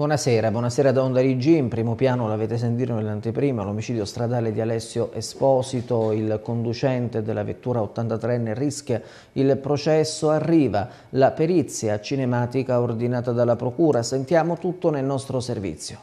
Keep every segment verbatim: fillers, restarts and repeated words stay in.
Buonasera, buonasera da Onda T G, in primo piano l'avete sentito nell'anteprima, l'omicidio stradale di Alessio Esposito, il conducente della vettura ottantatreenne rischia il processo, arriva la perizia cinematica ordinata dalla Procura, sentiamo tutto nel nostro servizio.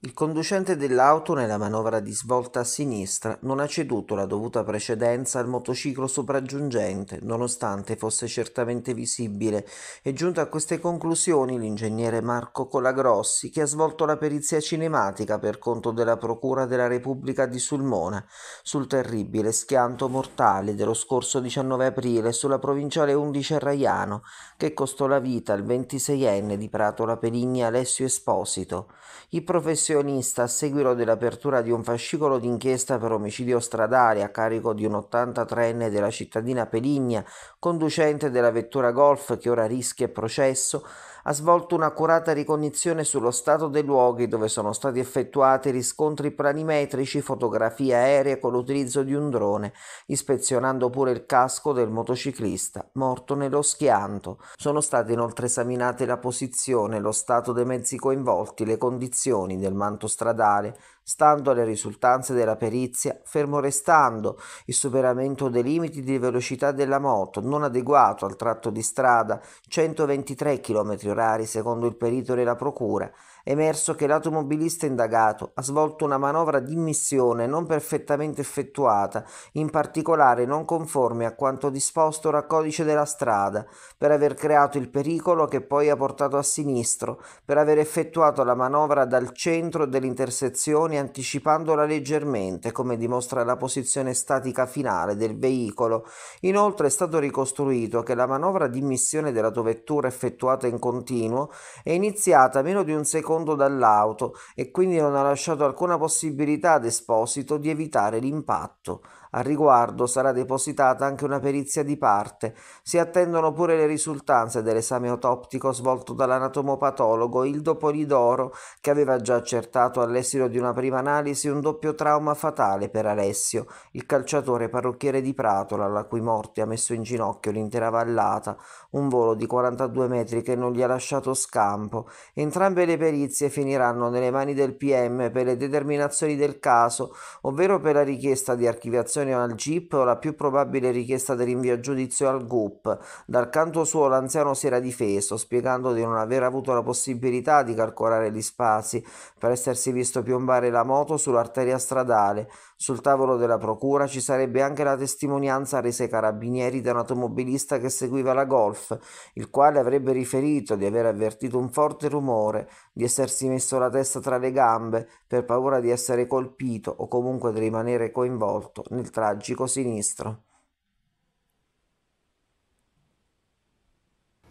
Il conducente dell'auto nella manovra di svolta a sinistra non ha ceduto la dovuta precedenza al motociclo sopraggiungente, nonostante fosse certamente visibile. È giunto a queste conclusioni l'ingegnere Marco Colagrossi, che ha svolto la perizia cinematica per conto della Procura della Repubblica di Sulmona sul terribile schianto mortale dello scorso diciannove aprile sulla provinciale undici a Raiano, che costò la vita al ventiseienne di Pratola Peligni Alessio Esposito. I professionisti a seguito dell'apertura di un fascicolo d'inchiesta per omicidio stradale a carico di un ottantatreenne della cittadina Peligna, conducente della vettura Golf che ora rischia processo, ha svolto un'accurata ricognizione sullo stato dei luoghi dove sono stati effettuati riscontri planimetrici, fotografie aeree con l'utilizzo di un drone, ispezionando pure il casco del motociclista, morto nello schianto. Sono state inoltre esaminate la posizione, lo stato dei mezzi coinvolti, le condizioni del manto stradale. Stando alle risultanze della perizia, fermo restando il superamento dei limiti di velocità della moto non adeguato al tratto di strada centoventitré chilometri orari secondo il perito della procura, è emerso che l'automobilista indagato ha svolto una manovra di immissione non perfettamente effettuata, in particolare non conforme a quanto disposto dal codice della strada, per aver creato il pericolo che poi ha portato a sinistro, per aver effettuato la manovra dal centro dell'intersezione anticipandola leggermente, come dimostra la posizione statica finale del veicolo. Inoltre è stato ricostruito che la manovra di immissione dell'autovettura effettuata in continuo è iniziata meno di un secondo dall'auto e quindi non ha lasciato alcuna possibilità ad Esposito di evitare l'impatto. Al riguardo sarà depositata anche una perizia di parte. Si attendono pure le risultanze dell'esame autoptico svolto dall'anatomopatologo Ildo Polidoro, che aveva già accertato all'esito di una prima analisi un doppio trauma fatale per Alessio, il calciatore parrucchiere di Pratola, la cui morte ha messo in ginocchio l'intera vallata, un volo di quarantadue metri che non gli ha lasciato scampo. Entrambe le perizie finiranno nelle mani del P M per le determinazioni del caso, ovvero per la richiesta di archiviazione al G I P o la più probabile richiesta di rinvio a giudizio al G U P. Dal canto suo l'anziano si era difeso, spiegando di non aver avuto la possibilità di calcolare gli spazi per essersi visto piombare la moto sull'arteria stradale. Sul tavolo della procura ci sarebbe anche la testimonianza resa ai carabinieri da un automobilista che seguiva la Golf, il quale avrebbe riferito di aver avvertito un forte rumore, di essersi messo la testa tra le gambe per paura di essere colpito o comunque di rimanere coinvolto nel tragico sinistro.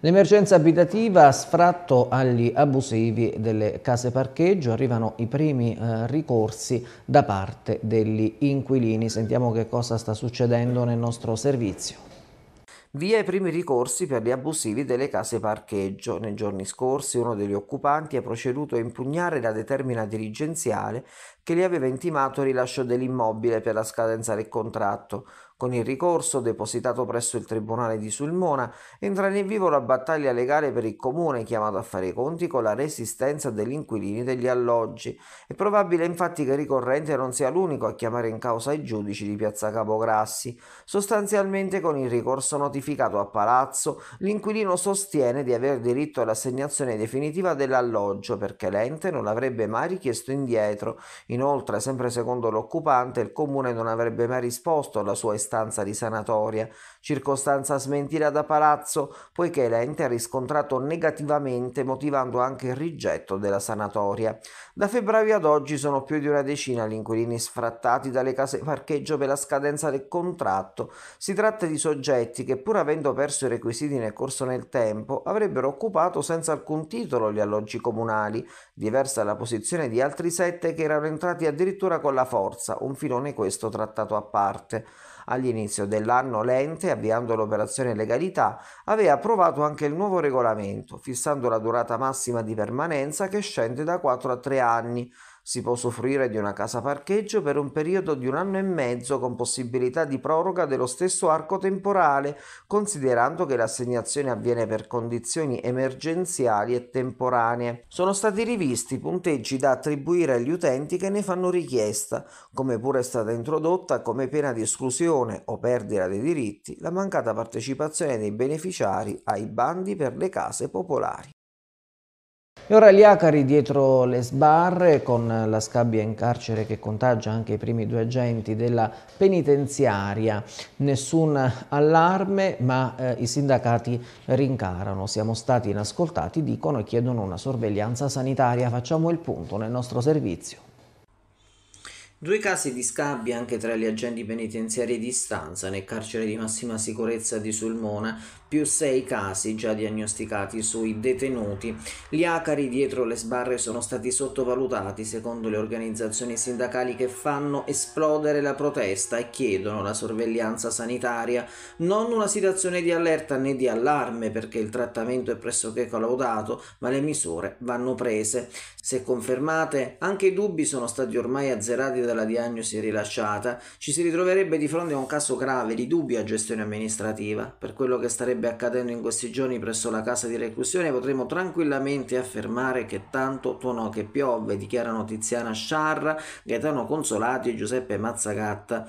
L'emergenza abitativa, sfratto agli abusivi delle case parcheggio, arrivano i primi eh, ricorsi da parte degli inquilini. Sentiamo che cosa sta succedendo nel nostro servizio. Via i primi ricorsi per gli abusivi delle case parcheggio. Nei giorni scorsi uno degli occupanti ha proceduto a impugnare la determina dirigenziale che gli aveva intimato il rilascio dell'immobile per la scadenza del contratto. Con il ricorso depositato presso il Tribunale di Sulmona entra nel vivo la battaglia legale per il Comune, chiamato a fare i conti con la resistenza degli inquilini degli alloggi. È probabile infatti che il ricorrente non sia l'unico a chiamare in causa i giudici di Piazza Capograssi. Sostanzialmente, con il ricorso notificato a Palazzo, l'inquilino sostiene di aver diritto all'assegnazione definitiva dell'alloggio perché l'ente non l'avrebbe mai richiesto indietro. Inoltre, sempre secondo l'occupante, il Comune non avrebbe mai risposto alla sua istanza di sanatoria, circostanza smentita da Palazzo poiché l'ente ha riscontrato negativamente, motivando anche il rigetto della sanatoria. Da febbraio ad oggi sono più di una decina gli inquilini sfrattati dalle case parcheggio per la scadenza del contratto. Si tratta di soggetti che, pur avendo perso i requisiti nel corso del tempo, avrebbero occupato senza alcun titolo gli alloggi comunali, diversa la posizione di altri sette che erano entrati addirittura con la forza, un filone questo trattato a parte. All'inizio dell'anno l'ente, avviando l'operazione legalità, aveva approvato anche il nuovo regolamento, fissando la durata massima di permanenza che scende da quattro a tre anni. Si può usufruire di una casa parcheggio per un periodo di un anno e mezzo con possibilità di proroga dello stesso arco temporale, considerando che l'assegnazione avviene per condizioni emergenziali e temporanee. Sono stati rivisti i punteggi da attribuire agli utenti che ne fanno richiesta, come pure è stata introdotta come pena di esclusione o perdita dei diritti la mancata partecipazione dei beneficiari ai bandi per le case popolari. E ora gli acari dietro le sbarre, con la scabbia in carcere che contagia anche i primi due agenti della penitenziaria. Nessun allarme, ma eh, i sindacati rincarano. Siamo stati inascoltati, dicono, e chiedono una sorveglianza sanitaria. Facciamo il punto nel nostro servizio. Due casi di scabbia anche tra gli agenti penitenziari di stanza nel carcere di massima sicurezza di Sulmona, più sei casi già diagnosticati sui detenuti. Gli acari dietro le sbarre sono stati sottovalutati secondo le organizzazioni sindacali, che fanno esplodere la protesta e chiedono la sorveglianza sanitaria. Non una situazione di allerta né di allarme, perché il trattamento è pressoché collaudato, ma le misure vanno prese. Se confermate, anche i dubbi sono stati ormai azzerati dalla diagnosi rilasciata. Ci si ritroverebbe di fronte a un caso grave di dubbia gestione amministrativa. Per quello che starebbe accadendo in questi giorni presso la casa di reclusione, potremmo tranquillamente affermare che tanto tuonò che piove, dichiarano Tiziana Sciarra, Gaetano Consolati e Giuseppe Mazzagatta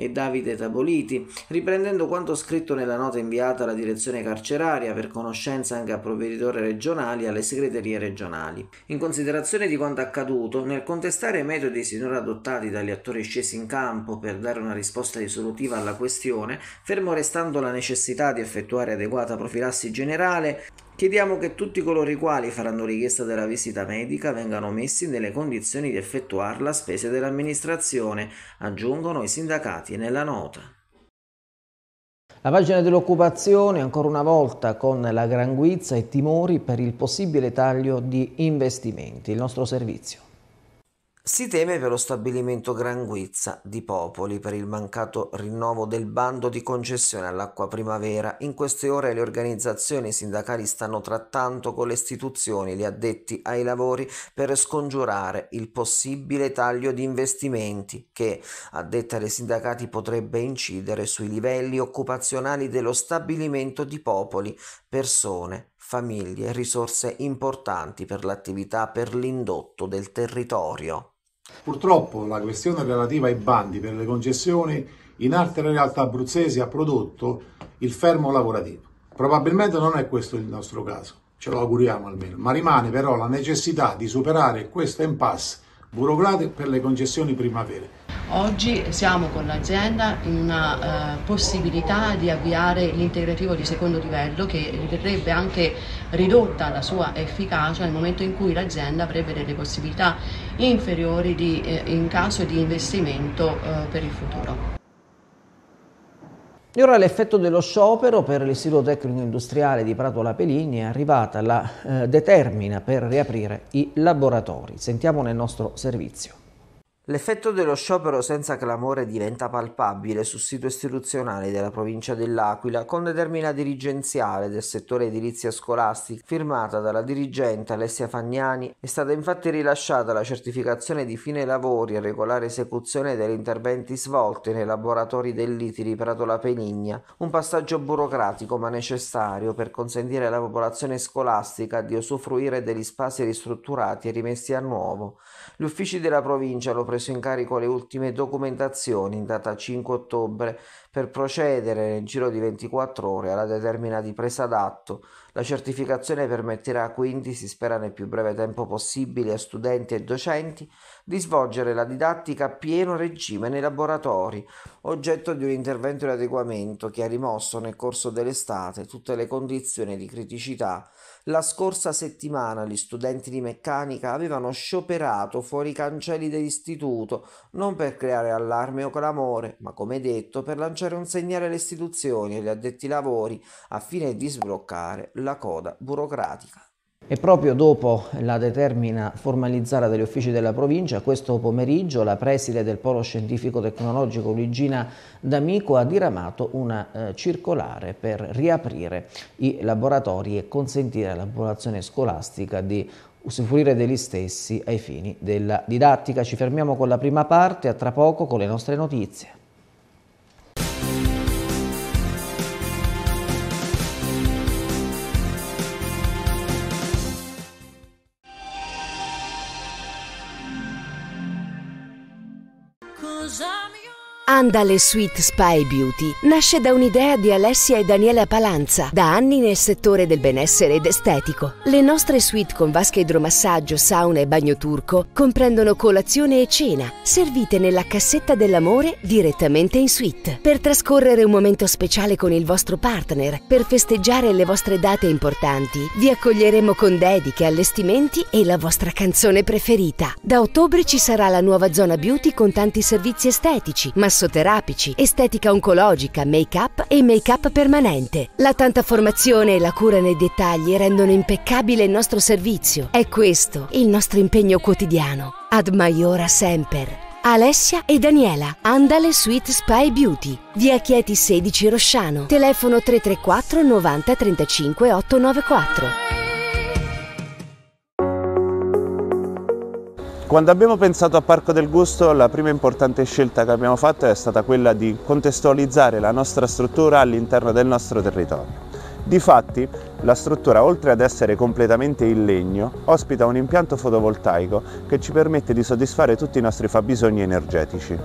e Davide Taboliti, riprendendo quanto scritto nella nota inviata alla direzione carceraria per conoscenza anche a provveditori regionali e alle segreterie regionali. In considerazione di quanto accaduto, nel contestare i metodi sinora adottati dagli attori scesi in campo per dare una risposta risolutiva alla questione, fermo restando la necessità di effettuare adeguata profilassi generale, chiediamo che tutti coloro i quali faranno richiesta della visita medica vengano messi nelle condizioni di effettuarla a spese dell'amministrazione, aggiungono i sindacati nella nota. La pagina dell'occupazione ancora una volta con la gran guizza e timori per il possibile taglio di investimenti. Il nostro servizio. Si teme per lo stabilimento Gran Guizza di Popoli per il mancato rinnovo del bando di concessione all'acqua primavera. In queste ore le organizzazioni sindacali stanno trattando con le istituzioni gli addetti ai lavori per scongiurare il possibile taglio di investimenti che, a detta dei sindacati, potrebbe incidere sui livelli occupazionali dello stabilimento di Popoli, persone, famiglie, risorse importanti per l'attività per l'indotto del territorio. Purtroppo la questione relativa ai bandi per le concessioni in altre realtà abruzzesi ha prodotto il fermo lavorativo. Probabilmente non è questo il nostro caso, ce lo auguriamo almeno, ma rimane però la necessità di superare questa impasse burocratica per le concessioni primavere. Oggi siamo con l'azienda in una eh, possibilità di avviare l'integrativo di secondo livello, che riterrebbe anche ridotta la sua efficacia nel momento in cui l'azienda avrebbe delle possibilità inferiori di, eh, in caso di investimento eh, per il futuro. E ora l'effetto dello sciopero per l'Istituto Tecnico Industriale di Pratola Peligni. È arrivata la eh, determina per riaprire i laboratori. Sentiamo nel nostro servizio. L'effetto dello sciopero senza clamore diventa palpabile sul sito istituzionale della provincia dell'Aquila, con determina dirigenziale del settore edilizia scolastica firmata dalla dirigente Alessia Fagnani. È stata infatti rilasciata la certificazione di fine lavori e regolare esecuzione degli interventi svolti nei laboratori dell'I T I di Pratola Peligna, un passaggio burocratico ma necessario per consentire alla popolazione scolastica di usufruire degli spazi ristrutturati e rimessi a nuovo. Gli uffici della provincia lo preso in carico le ultime documentazioni in data cinque ottobre per procedere nel giro di ventiquattro ore alla determina di presa d'atto. La certificazione permetterà quindi, si spera nel più breve tempo possibile, a studenti e docenti di svolgere la didattica a pieno regime nei laboratori, oggetto di un intervento di adeguamento che ha rimosso nel corso dell'estate tutte le condizioni di criticità. La scorsa settimana gli studenti di meccanica avevano scioperato fuori i cancelli dell'istituto, non per creare allarme o clamore, ma come detto per lanciare un segnale alle istituzioni e agli addetti ai lavori, a fine di sbloccare la coda burocratica. E proprio dopo la determina formalizzata dagli uffici della provincia, questo pomeriggio la preside del Polo Scientifico Tecnologico Luigina D'Amico ha diramato una eh, circolare per riaprire i laboratori e consentire alla popolazione scolastica di usufruire degli stessi ai fini della didattica. Ci fermiamo con la prima parte, a tra poco con le nostre notizie. Andale Suite Spa e Beauty nasce da un'idea di Alessia e Daniela Palanza, da anni nel settore del benessere ed estetico. Le nostre suite con vasca idromassaggio, sauna e bagno turco comprendono colazione e cena, servite nella cassetta dell'amore direttamente in suite, per trascorrere un momento speciale con il vostro partner, per festeggiare le vostre date importanti. Vi accoglieremo con dediche, allestimenti e la vostra canzone preferita. Da ottobre ci sarà la nuova zona beauty con tanti servizi estetici, ma terapici, estetica oncologica, make-up e make-up permanente. La tanta formazione e la cura nei dettagli rendono impeccabile il nostro servizio. È questo il nostro impegno quotidiano. Ad maiora semper. Alessia e Daniela, Andale Suite Spa e Beauty, via Chieti sedici Rosciano, telefono tre tre quattro novanta trentacinque ottocentonovantaquattro. Quando abbiamo pensato a Parco del Gusto, la prima importante scelta che abbiamo fatto è stata quella di contestualizzare la nostra struttura all'interno del nostro territorio. Difatti, la struttura, oltre ad essere completamente in legno, ospita un impianto fotovoltaico che ci permette di soddisfare tutti i nostri fabbisogni energetici.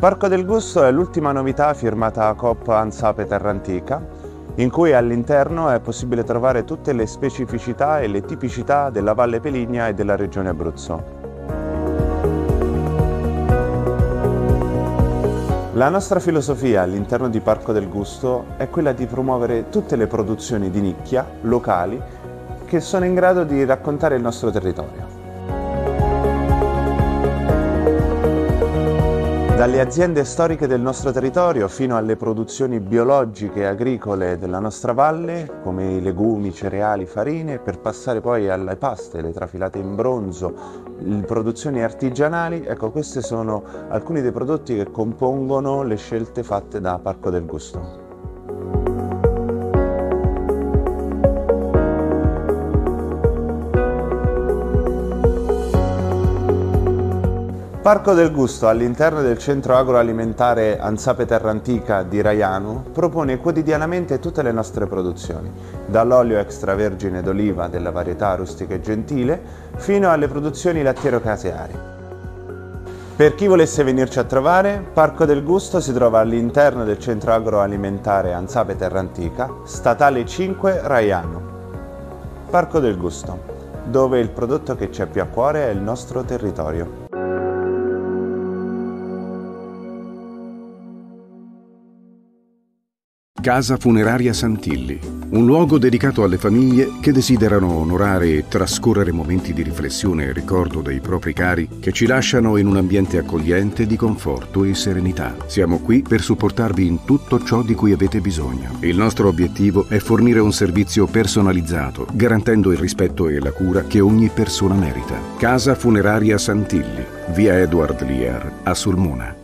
Parco del Gusto è l'ultima novità firmata Coop Anzape Terra Antica, in cui all'interno è possibile trovare tutte le specificità e le tipicità della Valle Peligna e della regione Abruzzo. La nostra filosofia all'interno di Parco del Gusto è quella di promuovere tutte le produzioni di nicchia, locali, che sono in grado di raccontare il nostro territorio. Dalle aziende storiche del nostro territorio fino alle produzioni biologiche e agricole della nostra valle, come i legumi, cereali, farine, per passare poi alle paste, le trafilate in bronzo, le produzioni artigianali, ecco, questi sono alcuni dei prodotti che compongono le scelte fatte da Parco del Gusto. Parco del Gusto, all'interno del Centro Agroalimentare Anzape Terra Antica di Raiano, propone quotidianamente tutte le nostre produzioni, dall'olio extravergine d'oliva della varietà rustica e gentile fino alle produzioni lattiero-casearie. Per chi volesse venirci a trovare, Parco del Gusto si trova all'interno del Centro Agroalimentare Anzape Terra Antica, Statale cinque Raiano. Parco del Gusto, dove il prodotto che c'è più a cuore è il nostro territorio. Casa Funeraria Santilli, un luogo dedicato alle famiglie che desiderano onorare e trascorrere momenti di riflessione e ricordo dei propri cari che ci lasciano in un ambiente accogliente di conforto e serenità. Siamo qui per supportarvi in tutto ciò di cui avete bisogno. Il nostro obiettivo è fornire un servizio personalizzato, garantendo il rispetto e la cura che ogni persona merita. Casa Funeraria Santilli, via Edward Lear, a Sulmona.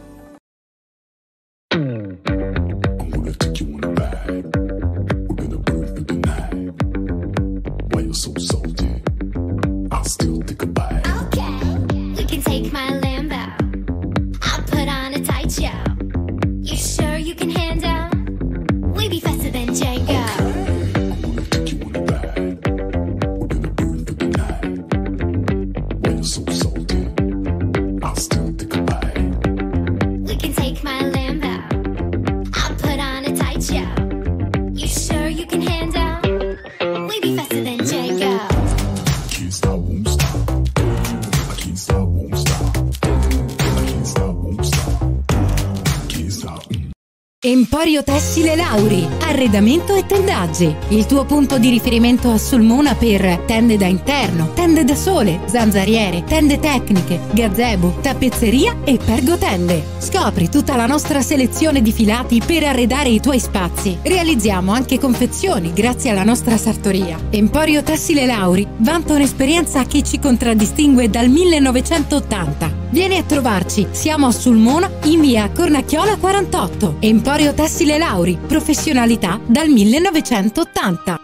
Emporio Tessile Lauri, arredamento e tendaggi, il tuo punto di riferimento a Sulmona per tende da interno, tende da sole, zanzariere, tende tecniche, gazebo, tappezzeria e pergotende. Scopri tutta la nostra selezione di filati per arredare i tuoi spazi. Realizziamo anche confezioni grazie alla nostra sartoria. Emporio Tessile Lauri vanta un'esperienza che ci contraddistingue dal millenovecentottanta. Vieni a trovarci, siamo a Sulmona in via Cornacchiola quarantotto. Emporio Tessile Lauri, professionalità dal millenovecentottanta.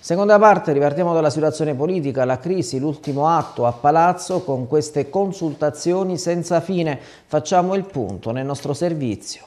Seconda parte, ripartiamo dalla situazione politica, la crisi, l'ultimo atto a Palazzo con queste consultazioni senza fine. Facciamo il punto nel nostro servizio.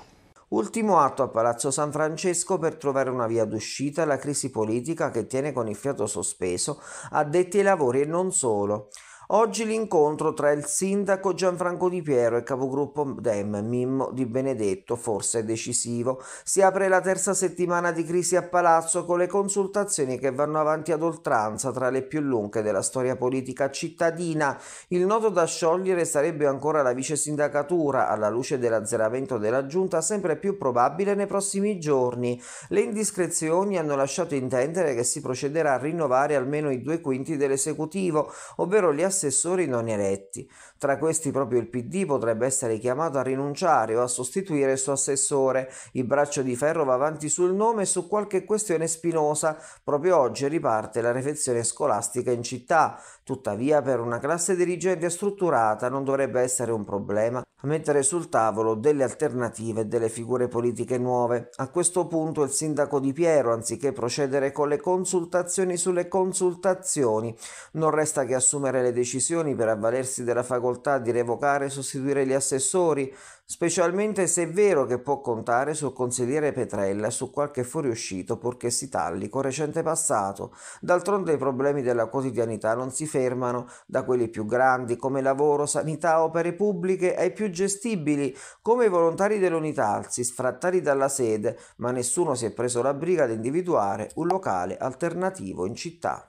Ultimo atto a Palazzo San Francesco per trovare una via d'uscita alla crisi politica che tiene con il fiato sospeso addetti ai lavori e non solo. Oggi l'incontro tra il sindaco Gianfranco Di Piero e il capogruppo Dem Mimmo Di Benedetto, forse decisivo. Si apre la terza settimana di crisi a Palazzo con le consultazioni che vanno avanti ad oltranza, tra le più lunghe della storia politica cittadina. Il nodo da sciogliere sarebbe ancora la vice sindacatura, alla luce dell'azzeramento della giunta sempre più probabile nei prossimi giorni. Le indiscrezioni hanno lasciato intendere che si procederà a rinnovare almeno i due quinti dell'esecutivo, ovvero gli assessori assessori non eletti. Tra questi proprio il P D potrebbe essere chiamato a rinunciare o a sostituire il suo assessore. Il braccio di ferro va avanti sul nome e su qualche questione spinosa. Proprio oggi riparte la refezione scolastica in città. Tuttavia, per una classe dirigente strutturata non dovrebbe essere un problema mettere sul tavolo delle alternative e delle figure politiche nuove. A questo punto il sindaco Di Piero, anziché procedere con le consultazioni sulle consultazioni, non resta che assumere le decisioni per avvalersi della facoltà di revocare e sostituire gli assessori, specialmente se è vero che può contare sul consigliere Petrella e su qualche fuoriuscito, purché si talli con recente passato. D'altronde i problemi della quotidianità non si fermano, da quelli più grandi come lavoro, sanità, opere pubbliche, ai più gestibili come i volontari dell'Unità Alzi, sfrattati dalla sede, ma nessuno si è preso la briga di individuare un locale alternativo in città.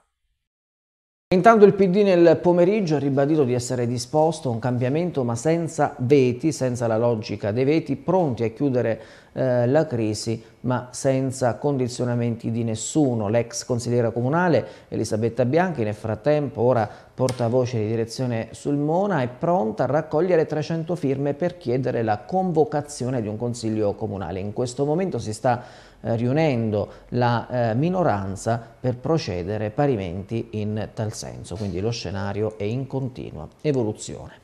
Intanto il P D nel pomeriggio ha ribadito di essere disposto a un cambiamento, ma senza veti, senza la logica dei veti, pronti a chiudere eh, la crisi ma senza condizionamenti di nessuno. L'ex consigliera comunale Elisabetta Bianchi, nel frattempo ora portavoce di direzione Sulmona, è pronta a raccogliere trecento firme per chiedere la convocazione di un consiglio comunale. In questo momento si sta riunendo la eh, minoranza per procedere parimenti in tal senso, quindi lo scenario è in continua evoluzione.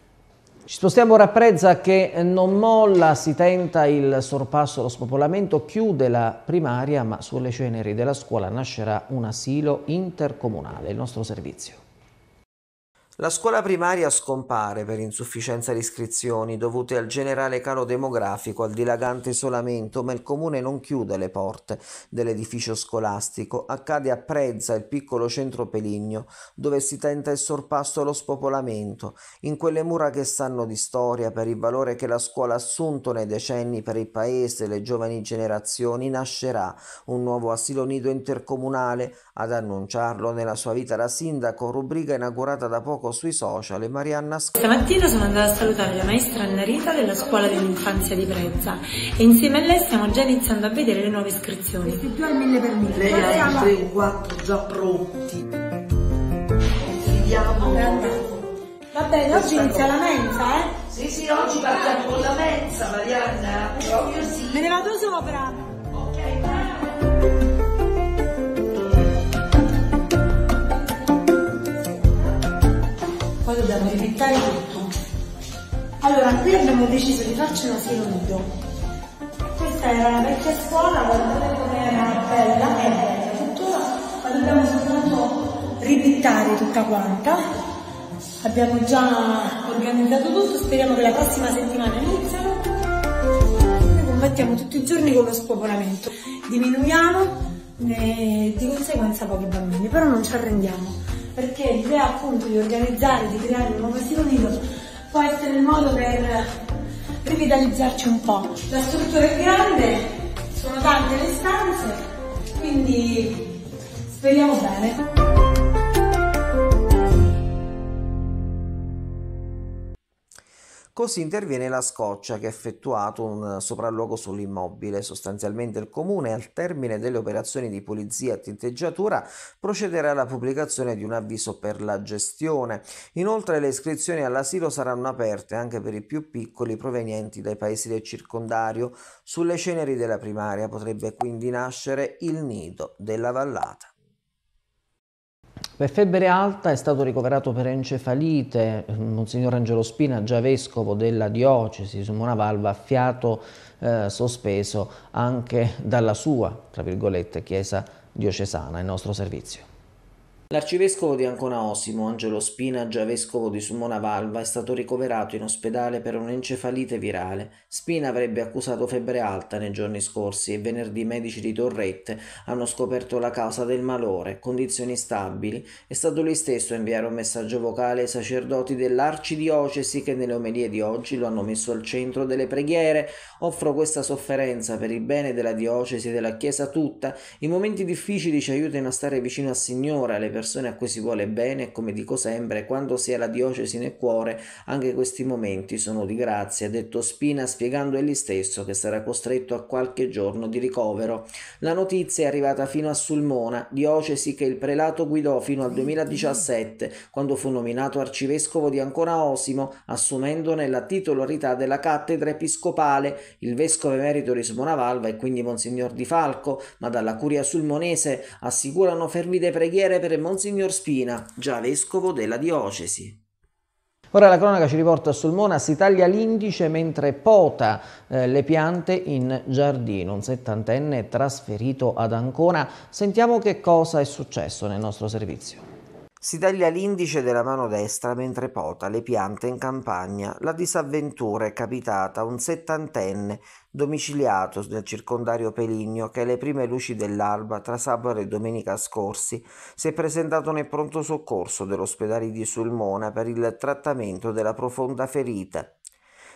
Ci spostiamo ora a Prezza, che non molla, si tenta il sorpasso allo spopolamento, chiude la primaria ma sulle ceneri della scuola nascerà un asilo intercomunale, il nostro servizio. La scuola primaria scompare per insufficienza di iscrizioni dovute al generale calo demografico, al dilagante isolamento, ma il comune non chiude le porte dell'edificio scolastico. Accade a Prezza, il piccolo centro Peligno, dove si tenta il sorpasso allo spopolamento. In quelle mura che sanno di storia, per il valore che la scuola ha assunto nei decenni per il paese e le giovani generazioni, nascerà un nuovo asilo nido intercomunale. Ad annunciarlo nella sua vita da sindaco, rubrica inaugurata da poco sui social, e Marianna Scoccia. Stamattina sono andata a salutare la maestra Anna Rita della scuola dell'infanzia di Prezza e insieme a lei stiamo già iniziando a vedere le nuove iscrizioni. Questi due al mille per mille, le altre quattro già pronti. Vediamo. Va bene, oggi inizia la mensa, eh? Sì, sì, oggi partiamo con la mensa, Marianna. Proprio sì. Me ne vado sopra. Ok, bravo. Poi dobbiamo riflettare tutto. Allora, qui abbiamo deciso di farci un asilo nido. Questa era la vecchia scuola, guardate come era bella e bella tuttora, ma dobbiamo soltanto ripittare tutta quanta. Abbiamo già organizzato tutto, speriamo che la prossima settimana iniziano. Noi combattiamo tutti i giorni con lo spopolamento, diminuiamo e di conseguenza pochi bambini, però non ci arrendiamo, perché l'idea appunto di organizzare, di creare un nuovo asilo nido può essere il modo per rivitalizzarci un po'. La struttura è grande, sono tante le stanze, quindi speriamo bene. Così interviene la Scoccia, che ha effettuato un sopralluogo sull'immobile. Sostanzialmente il comune, al termine delle operazioni di pulizia e tinteggiatura, procederà alla pubblicazione di un avviso per la gestione. Inoltre le iscrizioni all'asilo saranno aperte anche per i più piccoli provenienti dai paesi del circondario. Sulle ceneri della primaria potrebbe quindi nascere il nido della vallata. Per febbre alta è stato ricoverato per encefalite Monsignor Angelo Spina, già vescovo della diocesi Sulmona Valva, a fiato eh, sospeso anche dalla sua, tra virgolette, chiesa diocesana, il nostro servizio. L'arcivescovo di Ancona Osimo, Angelo Spina, già vescovo di Sulmona Valva, è stato ricoverato in ospedale per un'encefalite virale. Spina avrebbe accusato febbre alta nei giorni scorsi e venerdì i medici di Torrette hanno scoperto la causa del malore, condizioni stabili. È stato lui stesso a inviare un messaggio vocale ai sacerdoti dell'arcidiocesi che nelle omelie di oggi lo hanno messo al centro delle preghiere. Offro questa sofferenza per il bene della diocesi e della Chiesa tutta. I momenti difficili ci aiutano a stare vicino al Signore, alle persone persone a cui si vuole bene e, come dico sempre, quando si ha la diocesi nel cuore anche questi momenti sono di grazia, ha detto Spina, spiegando egli stesso che sarà costretto a qualche giorno di ricovero. La notizia è arrivata fino a Sulmona, diocesi che il prelato guidò fino al duemiladiciassette, quando fu nominato arcivescovo di Ancona Osimo, assumendone la titolarità della cattedra episcopale. Il vescovo emerito di Sulmona Valva è quindi Monsignor Di Falco, ma dalla curia sulmonese assicurano fervide preghiere per Monsignor Spina, già vescovo della diocesi. Ora la cronaca ci riporta a Sulmona, si taglia l'indice mentre pota eh, le piante in giardino. Un settantenne è trasferito ad Ancona. Sentiamo che cosa è successo nel nostro servizio. Si taglia l'indice della mano destra mentre pota le piante in campagna. La disavventura è capitata a un settantenne domiciliato nel circondario Peligno che alle prime luci dell'alba tra sabato e domenica scorsi si è presentato nel pronto soccorso dell'ospedale di Sulmona per il trattamento della profonda ferita.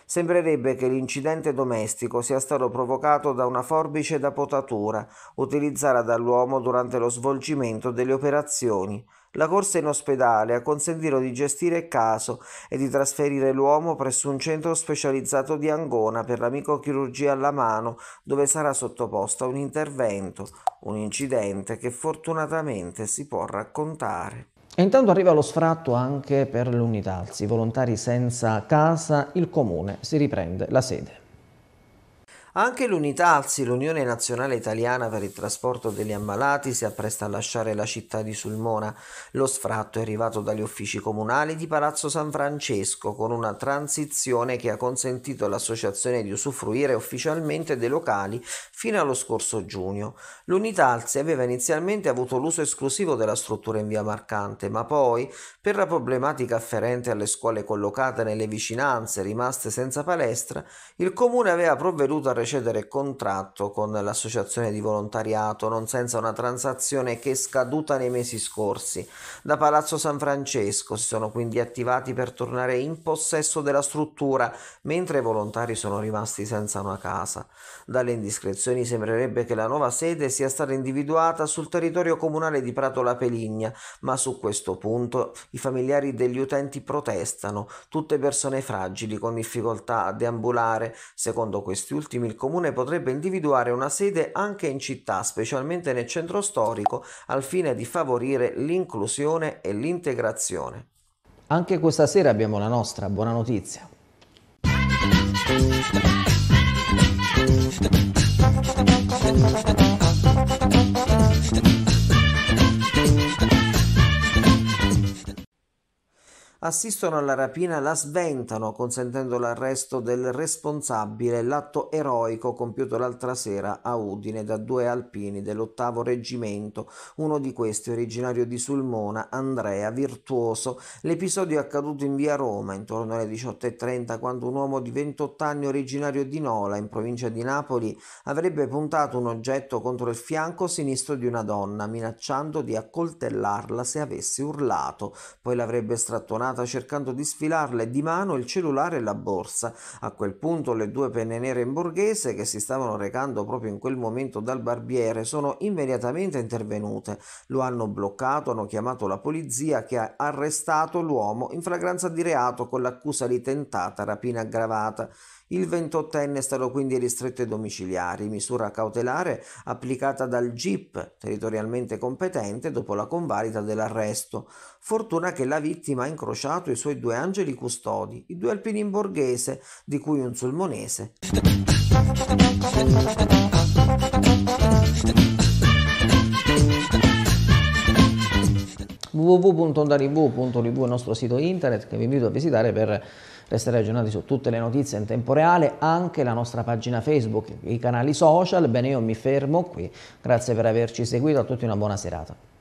Sembrerebbe che l'incidente domestico sia stato provocato da una forbice da potatura utilizzata dall'uomo durante lo svolgimento delle operazioni. La corsa in ospedale ha consentito di gestire il caso e di trasferire l'uomo presso un centro specializzato di Ancona per la microchirurgia alla mano, dove sarà sottoposto a un intervento, un incidente che fortunatamente si può raccontare. E intanto arriva lo sfratto anche per l'Unitalsi, volontari senza casa, il comune si riprende la sede. Anche l'Unitalsi, l'Unione Nazionale Italiana per il Trasporto degli Ammalati, si appresta a lasciare la città di Sulmona. Lo sfratto è arrivato dagli uffici comunali di Palazzo San Francesco con una transizione che ha consentito all'associazione di usufruire ufficialmente dei locali fino allo scorso giugno. L'Unitalsi aveva inizialmente avuto l'uso esclusivo della struttura in via Marcante, ma poi, per la problematica afferente alle scuole collocate nelle vicinanze rimaste senza palestra, il comune aveva provveduto a cedere contratto con l'associazione di volontariato, non senza una transazione che è scaduta nei mesi scorsi. Da Palazzo San Francesco si sono quindi attivati per tornare in possesso della struttura, mentre i volontari sono rimasti senza una casa. Dalle indiscrezioni sembrerebbe che la nuova sede sia stata individuata sul territorio comunale di Pratola Peligna, ma su questo punto i familiari degli utenti protestano, tutte persone fragili con difficoltà a deambulare. Secondo questi ultimi, il comune potrebbe individuare una sede anche in città, specialmente nel centro storico, al fine di favorire l'inclusione e l'integrazione. Anche questa sera abbiamo la nostra buona notizia. Assistono alla rapina, la sventano, consentendo l'arresto del responsabile, l'atto eroico compiuto l'altra sera a Udine da due alpini dell'ottavo reggimento, uno di questi originario di Sulmona, Andrea Virtuoso. L'episodio è accaduto in via Roma intorno alle diciotto e trenta, quando un uomo di ventotto anni originario di Nola, in provincia di Napoli, avrebbe puntato un oggetto contro il fianco sinistro di una donna, minacciando di accoltellarla se avesse urlato. Poi l'avrebbe strattonato scatenata cercando di sfilarle di mano il cellulare e la borsa. A quel punto le due penne nere in borghese, che si stavano recando proprio in quel momento dal barbiere, sono immediatamente intervenute. Lo hanno bloccato, hanno chiamato la polizia, che ha arrestato l'uomo in fragranza di reato con l'accusa di tentata rapina aggravata. Il ventottenne è stato quindi ristretto ai domiciliari, misura cautelare applicata dal G I P, territorialmente competente, dopo la convalida dell'arresto. Fortuna che la vittima ha incrociato i suoi due angeli custodi, i due alpini in borghese, di cui un sulmonese. w w w punto onda tv punto tv è il nostro sito internet, che vi invito a visitare per restare aggiornati su tutte le notizie in tempo reale, anche la nostra pagina Facebook, i canali social. Bene, io mi fermo qui, grazie per averci seguito, a tutti una buona serata.